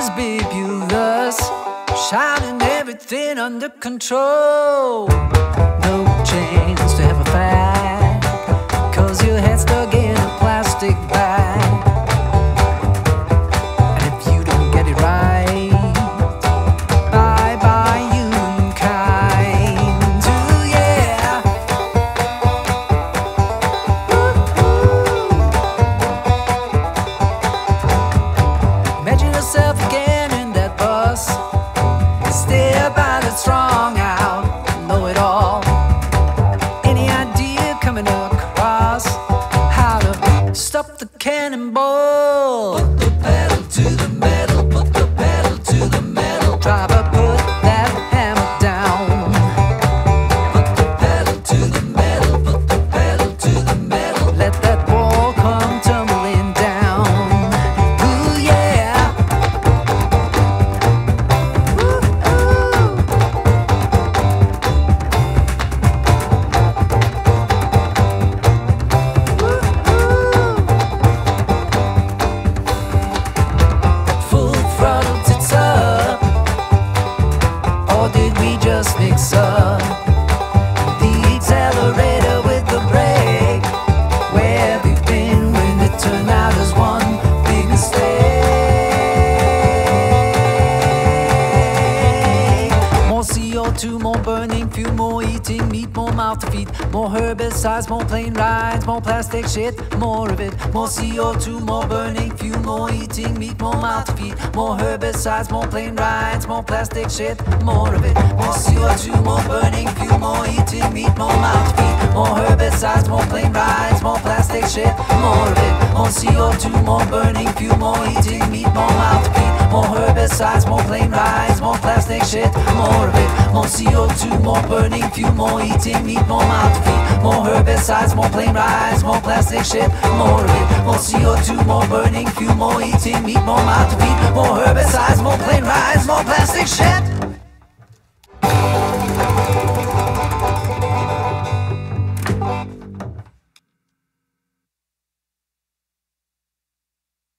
just be viewless, shouting everything under control. No chance to have a fight, cause your head's stuck in a plastic bag. And if you don't get it right, bye-bye humankind. Ooh, yeah. Ooh-hoo. Imagine yourself again in that bus, still by the strong out, know-it-all. Any idea coming across how to stop the cannonball? Put the pedal to the metal, put the pedal to the metal. Driver, put that hammer down. Put the pedal to the metal, put the pedal to the metal. Let that wall come tumbling down. Ooh, yeah. Ooh, ooh. Did we just mix up the accelerator with the brake? Where we've been when it turned out as one big mistake. More CO2, more burning fuel, more eating meat, more mouth to feed, more herbicides, more plane rides, more plastic shit, more of it. More CO2, more burning fuel, more eating meat, more mouth to feed, more herbicides, more plane rides, more plastic shit, more of it. More CO2, more burning fuel, more eating meat, more mouth to feed, more herbicides, more plane rides, more plastic shit, more of it. More CO2, more burning fuel, more eating meat, more mouth to feed, more herbicides, more plane rides, more plastic shit, more of it. More CO2, more burning fuel, more eating meat, more mouth to feed, more herbicides, more plane rides, more plastic shit, more of it. More CO2, more burning fuel, more eating meat, more mouth to feed, more herbicides, more plane rides, more plastic shit.